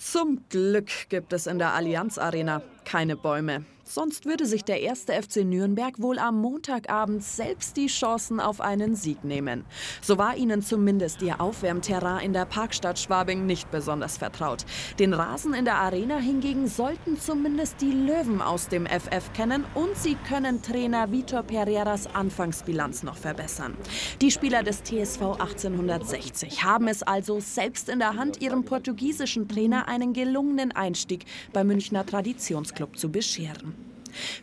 Zum Glück gibt es in der Allianz Arena keine Bäume. Sonst würde sich der erste FC Nürnberg wohl am Montagabend selbst die Chancen auf einen Sieg nehmen. So war ihnen zumindest ihr Aufwärmterrain in der Parkstadt Schwabing nicht besonders vertraut. Den Rasen in der Arena hingegen sollten zumindest die Löwen aus dem FF kennen und sie können Trainer Vitor Pereiras Anfangsbilanz noch verbessern. Die Spieler des TSV 1860 haben es also selbst in der Hand, ihrem portugiesischen Trainer einen gelungenen Einstieg beim Münchner Traditionsclub zu bescheren.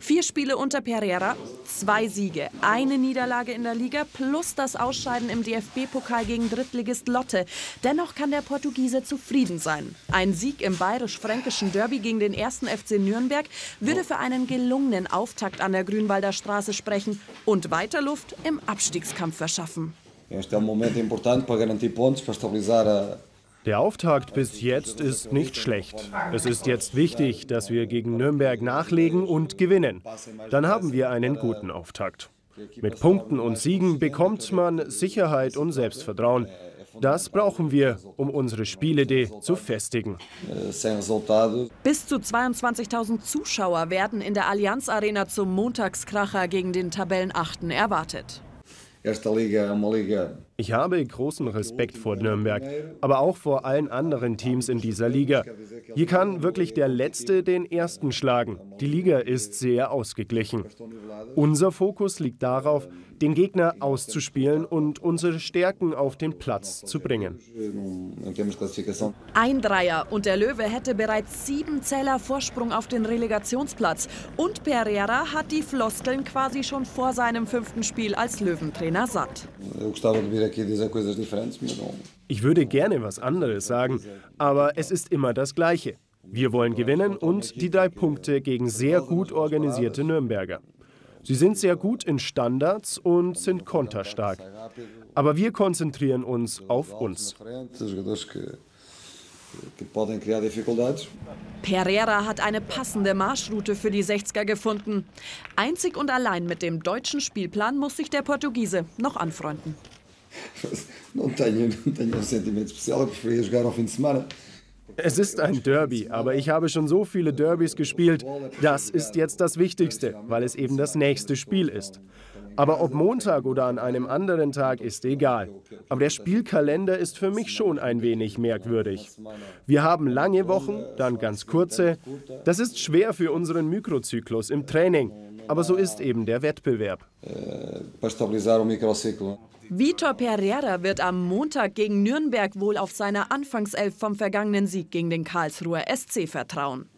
4 Spiele unter Pereira, 2 Siege, 1 Niederlage in der Liga plus das Ausscheiden im DFB-Pokal gegen Drittligist Lotte. Dennoch kann der Portugiese zufrieden sein. Ein Sieg im bayerisch-fränkischen Derby gegen den 1. FC Nürnberg würde für einen gelungenen Auftakt an der Grünwalder Straße sprechen und weiter Luft im Abstiegskampf verschaffen. Der Auftakt bis jetzt ist nicht schlecht. Es ist jetzt wichtig, dass wir gegen Nürnberg nachlegen und gewinnen. Dann haben wir einen guten Auftakt. Mit Punkten und Siegen bekommt man Sicherheit und Selbstvertrauen. Das brauchen wir, um unsere Spielidee zu festigen. Bis zu 22.000 Zuschauer werden in der Allianz Arena zum Montagskracher gegen den Tabellenachten erwartet. Ich habe großen Respekt vor Nürnberg, aber auch vor allen anderen Teams in dieser Liga. Hier kann wirklich der Letzte den Ersten schlagen. Die Liga ist sehr ausgeglichen. Unser Fokus liegt darauf, den Gegner auszuspielen und unsere Stärken auf den Platz zu bringen. Ein Dreier und der Löwe hätte bereits 7 Zähler Vorsprung auf den Relegationsplatz. Und Pereira hat die Floskeln quasi schon vor seinem 5. Spiel als Löwentrainer satt. Ich würde gerne was anderes sagen, aber es ist immer das Gleiche. Wir wollen gewinnen und die 3 Punkte gegen sehr gut organisierte Nürnberger. Sie sind sehr gut in Standards und sind konterstark. Aber wir konzentrieren uns auf uns. Pereira hat eine passende Marschroute für die 60er gefunden. Einzig und allein mit dem deutschen Spielplan muss sich der Portugiese noch anfreunden. Es ist ein Derby, aber ich habe schon so viele Derbys gespielt. Das ist jetzt das Wichtigste, weil es eben das nächste Spiel ist. Aber ob Montag oder an einem anderen Tag ist egal. Aber der Spielkalender ist für mich schon ein wenig merkwürdig. Wir haben lange Wochen, dann ganz kurze. Das ist schwer für unseren Mikrozyklus im Training, aber so ist eben der Wettbewerb. Vitor Pereira wird am Montag gegen Nürnberg wohl auf seine Anfangself vom vergangenen Sieg gegen den Karlsruher SC vertrauen.